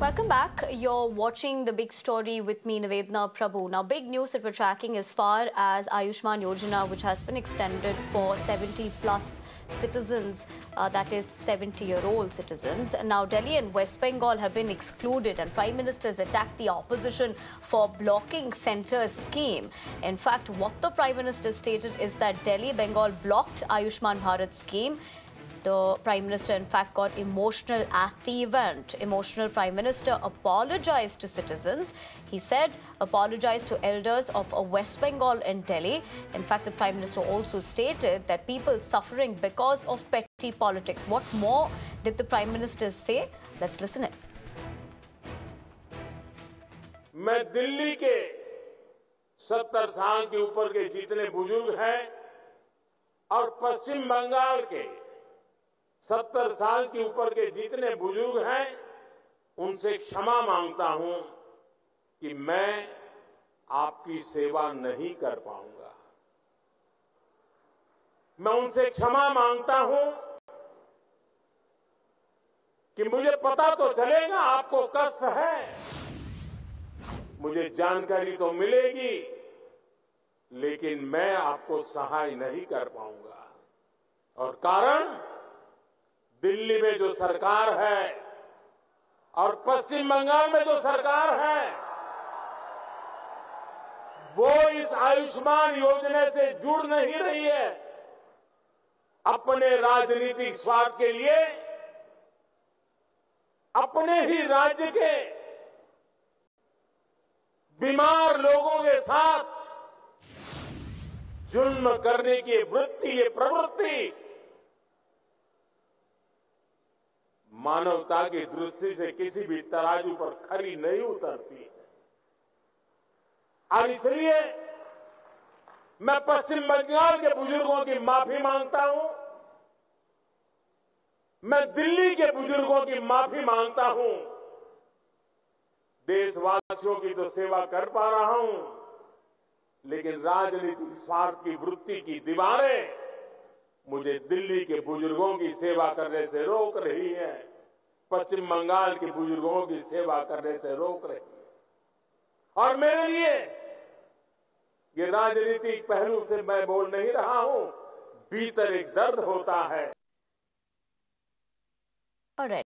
Welcome back. You're watching The Big Story with me, Navedna Prabhu. Now, big news that we're tracking as far as Ayushman Yojana, which has been extended for 70-plus citizens, that is 70-year-old citizens. Now, Delhi and West Bengal have been excluded, and Prime Ministers attacked the opposition for blocking centre's scheme. In fact, what the Prime Minister stated is that Delhi, Bengal blocked Ayushman Bharat's scheme. The Prime Minister, in fact, got emotional at the event. Emotional Prime Minister apologised to citizens. He said, apologised to elders of West Bengal and Delhi. In fact, the Prime Minister also stated that people suffering because of petty politics. What more did the Prime Minister say? Let's listen in. मैं दिल्ली के 70 साल के ऊपर के जितने बुजुर्ग हैं और पश्चिम बंगाल के 70 साल के ऊपर के जितने बुजुर्ग हैं उनसे क्षमा मांगता हूं कि मैं आपकी सेवा नहीं कर पाऊंगा मैं उनसे क्षमा मांगता हूं कि मुझे पता तो चलेगा आपको कष्ट है मुझे जानकारी तो मिलेगी लेकिन मैं आपको सहाय नहीं कर पाऊंगा और कारण दिल्ली में जो सरकार है और पश्चिम बंगाल में जो सरकार है वो इस आयुष्मान योजना से जुड़ नहीं रही है अपने राजनीतिक स्वार्थ के लिए अपने ही राज्य के बीमार लोगों के साथ जुल्म करने की वृत्ति ये प्रवृत्ति मानवता की दृष्टि से किसी भी तराजू पर खरी नहीं उतरती है और इसलिए मैं पश्चिम बंगाल के बुजुर्गों की माफी मांगता हूं मैं दिल्ली के बुजुर्गों की माफी मांगता हूं देशवासियों की तो सेवा कर पा रहा हूं लेकिन राजनीतिक स्वार्थ की वृत्ति की दीवारें मुझे दिल्ली के बुजुर्गों की सेवा करने से रोक रही है पश्चिम बंगाल के बुजुर्गों की सेवा करने से रोक रही है और मेरे लिए ये राजनीतिक पहलू से मैं बोल नहीं रहा हूं भीतर एक दर्द होता है